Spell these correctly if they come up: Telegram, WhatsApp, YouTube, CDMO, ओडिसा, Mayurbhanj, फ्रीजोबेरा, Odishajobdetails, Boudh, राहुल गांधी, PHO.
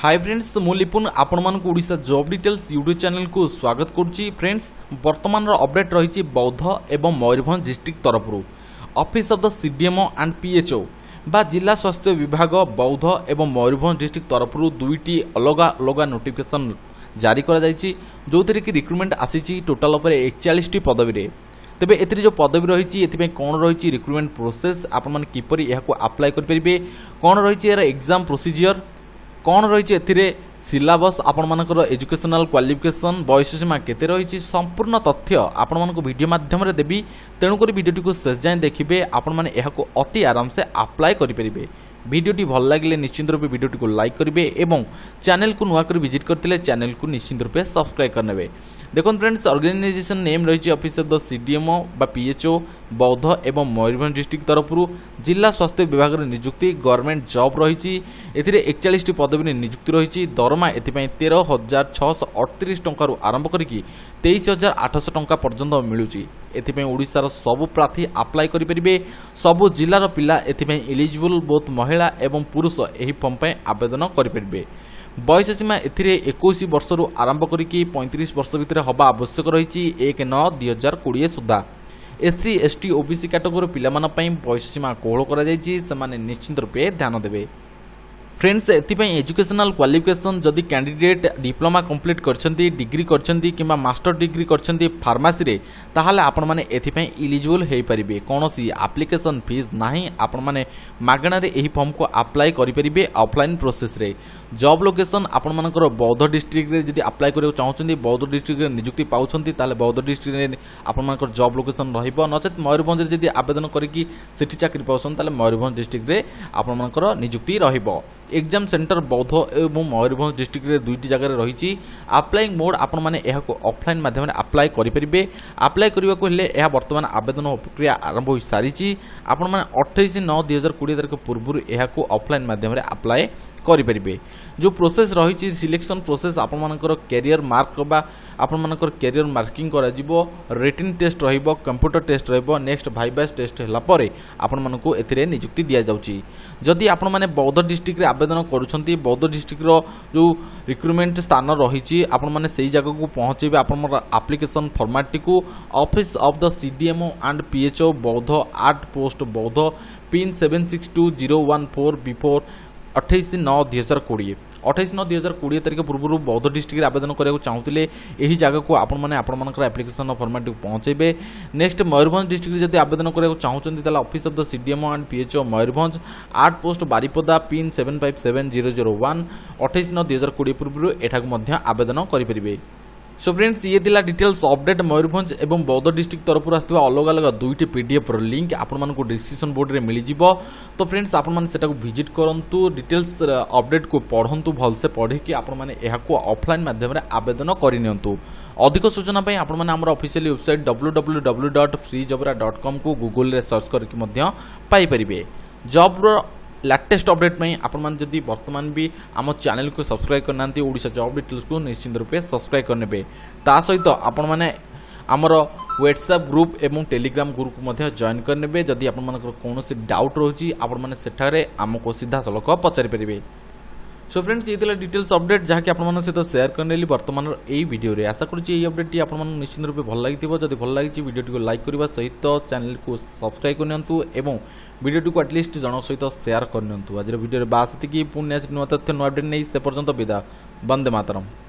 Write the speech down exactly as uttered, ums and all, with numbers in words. Hi friends मु लिपुन आपण मानक ओडिसा job details YouTube channel को स्वागत करुच्ची। फ्रेंड्स वर्तमान अपडेट रही बौद्ध एवं मयूरभंज डिस्ट्रिक्ट तरफ office of the CDMO and PHO बा जिला स्वास्थ्य विभाग बौद्ध एवं मयूरभंज डिस्ट्रिक्ट तरफ दुईटी अलग अलग नोटिफिकेशन जारी जो कि रिक्रुटमेंट आसी टोटाल एकचालीस पदवी तेबे एतिर जो पदवी रही है कौन रही रिक्रुटमेंट प्रोसेस आपण मैंने किपर यह आप्लाय करेंगे कौन रही एग्जाम प्रोसीजर कौन रही एतिर सिलेबस आपण मानकर एजुकेशनल क्वालिफिकेशन बयस सीमा केते रही संपूर्ण तथ्य आपण मानक वीडियो माध्यम रे देबी। तेणुकर वीडियो को शेष जाए देखिए आपण माने यहाको अति आराम से आप्लाय करेंगे। वीडियोटी भल लगे निश्चिंत रूपे वीडियोटी को लाइक करेंगे और चैनल को नुआ कर विजिट करते चैनल को निश्चिंत रूपे सब्सक्राइब करने। देखो फ्रेंड्स ऑर्गेनाइजेशन नेम रही ऑफिस ऑफ द सीडीएमओ बा पीएचओ बौद्ध एवं मयूरभंज डिस्ट्रिक्ट तरफ जिला स्वास्थ्य विभाग रे नियुक्ति गवर्नमेंट जॉब रही एकचालीस पदवी नियुक्ति रही दरमा एपाई तेरह हजार छःश अड़तीस टकर आरंभ करके तेईस हजार आठश टंका पर्यंत मिलूची। एथिपई ओडिशार सबु प्रार्थी आप्लाय करेंगे। सबु जिलार पिला एथिपई एलिजिबल बोथ महिला एवं पुरुष यही फॉर्म पर आवेदन करेंगे। बयस सीमा एकोश वर्ष रु आरंभ करके पैंतीस वर्ष भितर हवा आवश्यक रही एक नौ दुई हजार कोड़े सुधा। एससी एसटी ओबीसी कैटेगोरी पाई बयस सीमा कोहल कर निश्चिंत रूपे ध्यान देवे। फ्रेंड्स एथिपई एजुकेशनल क्वालिफिकेशन जदि कैंडिडेट डिप्लोमा कंप्लीट करछंती डिग्री करछंती किंबा मास्टर डिग्री करछंती फार्मेसी रे ताहाले आपण माने एथिपई एलिजिबल हेई परिबे। कोनोसी एप्लिकेशन फीस नाही। आपण माने मागणा रे एही फॉर्म को अप्लाई करि परिबे ऑफलाइन प्रोसेस रे। जॉब लोकेशन आपण मानकर बौद्ध डिस्ट्रिक्ट रे जदि अप्लाई करियो चाहछंती बौद्ध डिस्ट्रिक्ट रे नियुक्ति पाउछंती ताले बौद्ध डिस्ट्रिक्ट रे आपण मानकर जॉब लोकेशन रहिबो। नचेत मयूरभंज रे जदि आवेदन करकी सेठी चाकरी पाउछंती ताले मयूरभंज डिस्ट्रिक्ट रे आपण मानकर नियुक्ति रहिबो। एग्जाम सेंटर बौद्ध एवं मयूरभंज डिस्ट्रिक्ट रे दुईटी जगह रही। आप्लाइंग मोड आपण माने यहाको ऑफलाइन माध्यम आप्लाय करेंगे। आप्लाय करने को हेले यह वर्तमान आवेदन प्रक्रिया आरंभ हो सारी। आपण माने अठाईस नौ दुई हजार कोड़े तारीख पूर्व यहाको ऑफलाइन माध्यम आप्लाय करेंगे। जो प्रोसेस रही सिलेक्शन प्रोसेस आपण मानकर कैरियर मार्क बा आपण मानकर कैरियर मार्किंग करा जिवो। रिटन टेस्ट रहिबो कंप्यूटर टेस्ट रहिबो नेक्स्ट वाइवा टेस्ट होला परे आपण मानकू एथिरे नियुक्ति दिया जाउची। जदि आपण माने बौद्ध डिस्ट्रिक्ट रे आवेदन करूछंती बौद्ध डिस्ट्रिक्ट रो जो रिक्रुटमेंट स्थान रहिची आपण माने सेही जगह को पहुंचेबे। आपण माने एप्लिकेशन फॉर्मेट टिकू office of the CDMO and PHO Boudh आठ post Boudh pin seven six two zero one four before अठाईस नौ दुई हजार कोड़े अठाईस नौ दुई हजार कोड़े तारीख पूर्व बौद्ध डिस्ट्रिक्ट आवेदन कराया चाहूँते यही जगह को आपण मैंने आपर एप्लिकेशन फॉर्मेट पहुंचे। नेक्स्ट मयूरभंज डिस्ट्रिक्ट जब आवेदन कराया चाहते office of the CDMO and PHO Mayurbhanj आठ post Baripada pin seven five seven zero zero one अठाईस नौ दुई हजार कोड़े पूर्व यह आवेदन करेंगे। सो फ्रेंड्स ये दिला डिटेल्स अपडेट मयूरभंज एवं बौद्ध डिस्ट्रिक्ट तरफ आसवा अलग अलग दुईट पीडीएफ रो लिंक आपण मानकू डिस्क्रिप्शन बोर्ड रे मिल जिवो। तो फ्रेंड्स आपण माने सेटा को विजिट करंतु डिटेल्स अपडेट को पढ़ंतु भलसे पढ़े कि आपण माने एहा को ऑफलाइन माध्यम रे आवेदन करिनंतु। अधिक सूचना पई आपण माने हमर official website W W W dot फ्रीजोबेरा dot com को गूगल रे सर्च करके मध्य पाई परिबे। जॉब रो लेटेस्ट अपडेट में आपन जदि वर्तमान भी आम चैनल को सब्सक्राइब करना ओडिशा जॉब डिटेल्स को निश्चिंत रूपे सब्सक्राइब करने सहित आपण मैंने आमर व्हाट्सएप ग्रुप एवं टेलीग्राम ग्रुप को जॉइन करने जदि आपर कौन डाउट रोचे आपठारे आमको सीधा सलख पचारिपर। सो फ्रेंड्स ये डिटेल्स अपडेट जहाँकि आप सहित सेयार करने वर्तमान यही वीडियो रे। आशा करुच्ची अपडेट आप निश्चित रूपे भल लगी जब भल लगी वीडियो को लाइक करने सहित चैनल को सब्सक्राइब करनियंतु एवं वीडियो को एटलिस्ट जनक सहित सेयार करनियंतु। आज भिडियो बास थी पुण्य नुआ तथ्य नुआ अपडेट नहीं से पर्यंत विदा। वंदे मातरम।